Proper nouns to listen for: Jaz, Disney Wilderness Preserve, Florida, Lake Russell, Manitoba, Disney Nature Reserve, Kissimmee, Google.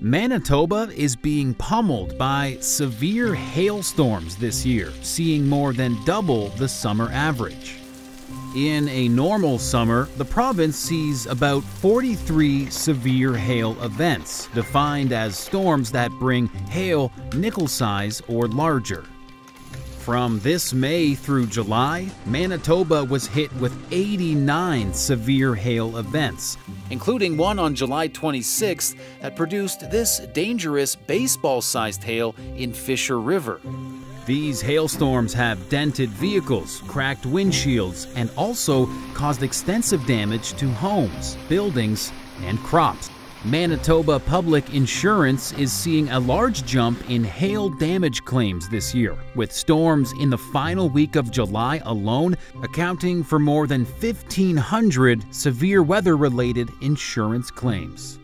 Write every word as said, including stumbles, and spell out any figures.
Manitoba is being pummeled by severe hailstorms this year, seeing more than double the summer average. In a normal summer, the province sees about forty-three severe hail events, defined as storms that bring hail nickel size or larger. From this May through July, Manitoba was hit with eighty-nine severe hail events, including one on July twenty-sixth that produced this dangerous baseball-sized hail in Fisher River. These hailstorms have dented vehicles, cracked windshields, and also caused extensive damage to homes, buildings, and crops. Manitoba Public Insurance is seeing a large jump in hail damage claims this year, with storms in the final week of July alone accounting for more than fifteen hundred severe weather-related insurance claims.